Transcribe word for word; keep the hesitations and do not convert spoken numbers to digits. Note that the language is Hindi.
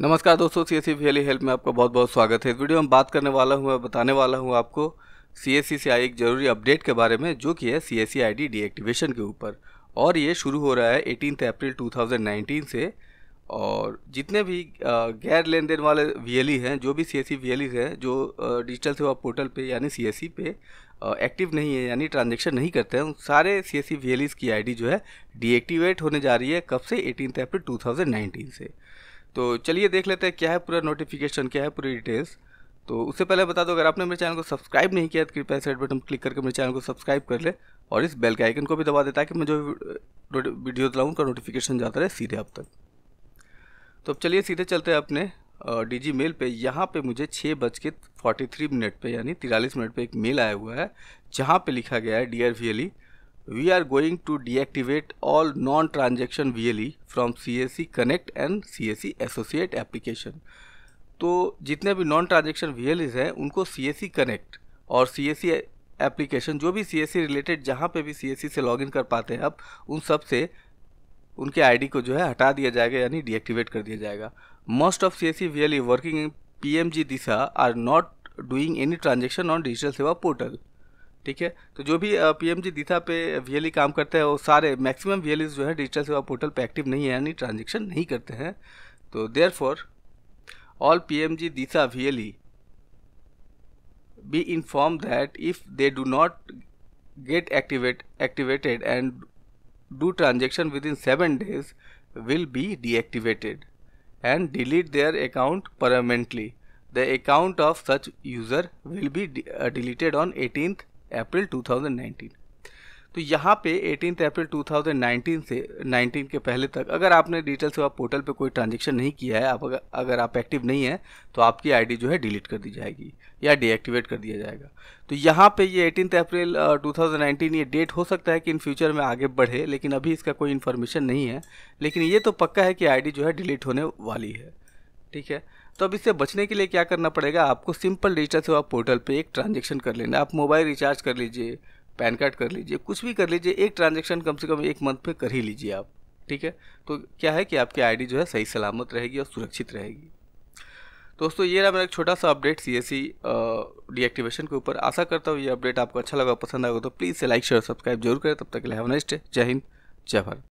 नमस्कार दोस्तों, सीएससी वीएलई हेल्प में आपका बहुत बहुत स्वागत है। इस वीडियो में बात करने वाला हूँ मैं बताने वाला हूँ आपको सीएससी से आई एक जरूरी अपडेट के बारे में, जो कि है सीएससी आईडी डीएक्टिवेशन के ऊपर। और ये शुरू हो रहा है अठारह अप्रैल दो हज़ार उन्नीस से। और जितने भी गैर लेन देन वाले वीएलई हैं, जो भी सीएससी वीएलई हैं जो डिजिटल सेवा पोर्टल पर यानी सीएससी पे एक्टिव नहीं है यानी ट्रांजेक्शन नहीं करते हैं, उन सारे सीएससी वीएलईज़ की आईडी जो है डीएक्टिवेट होने जा रही है। कब से? अठारह अप्रैल दो हज़ार उन्नीस से। तो चलिए देख लेते हैं क्या है पूरा नोटिफिकेशन, क्या है पूरी डिटेल्स। तो उससे पहले बता दो, अगर आपने मेरे चैनल को सब्सक्राइब नहीं किया तो कृपया से रेड बटन क्लिक करके मेरे चैनल को सब्सक्राइब कर ले और इस बेल के आइकन को भी दबा देता है कि मैं जो वीडियो लाऊँ उनका नोटिफिकेशन जाता रहे सीधे आप तक। तो अब चलिए सीधे चलते हैं अपने डी जी मेल पर। यहाँ पर मुझे छः बज के फोर्टी थ्री मिनट पर यानी तिरालीस मिनट पर एक मेल आया हुआ है, जहाँ पर लिखा गया है dear V L E, We are going to deactivate all non-transaction V L E from C S C Connect and C S C Associate application। तो जितने भी non transaction V L Es हैं उनको C S C Connect और C S C application, जो भी C S C रिलेटेड जहाँ पे भी C S C से लॉगिन कर पाते हैं आप, उन सब से उनके आईडी को जो है हटा दिया जाएगा यानी डीएक्टिवेट कर दिया जाएगा। Most of C S C V L E working in P M G DISHA are not doing any transaction on digital Seva portal. ठीक है, तो जो भी पीएमजी दिशा पे वीएलई काम करते हैं वो सारे मैक्सिमम वीएलईज जो है डिजिटल सेवा पोर्टल पे एक्टिव नहीं है यानी ट्रांजेक्शन नहीं करते हैं। तो therefore all PMG Disha VLE be inform that if they do not get activate activated and do transaction within seven days will be deactivated and delete their account permanently. The account of such user will be deleted on अठारह अप्रैल दो हज़ार उन्नीस। तो यहाँ पे अठारह अप्रैल दो हज़ार उन्नीस से उन्नीस के पहले तक अगर आपने डिजिटल सेवा पोर्टल पे कोई ट्रांजेक्शन नहीं किया है, आप अगर, अगर आप एक्टिव नहीं हैं तो आपकी आईडी जो है डिलीट कर दी जाएगी या डीएक्टिवेट कर दिया जाएगा। तो यहाँ पे ये अठारह अप्रैल दो हज़ार उन्नीस ये डेट हो सकता है कि इन फ्यूचर में आगे बढ़े, लेकिन अभी इसका कोई इन्फॉर्मेशन नहीं है। लेकिन ये तो पक्का है कि आईडी जो है डिलीट होने वाली है। ठीक है, तो अब इससे बचने के लिए क्या करना पड़ेगा? आपको सिंपल डिजिटल सेवा पोर्टल पे एक ट्रांजेक्शन कर लेना। आप मोबाइल रिचार्ज कर लीजिए, पैन कार्ड कर लीजिए, कुछ भी कर लीजिए, एक ट्रांजेक्शन कम से कम एक मंथ पे कर ही लीजिए आप। ठीक है, तो क्या है कि आपकी आईडी जो है सही सलामत रहेगी और सुरक्षित रहेगी। दोस्तों, ये रहा मेरा एक छोटा सा अपडेट सीएससी डीएक्टिवेशन के ऊपर। आशा करता हूँ ये अपडेट आपको अच्छा लगा, पसंद आएगा तो प्लीज़ से लाइक शेयर सब्सक्राइब जरूर करें। तब तक के लिए हैव अ नाइस डे। जय हिंद, जय भारत।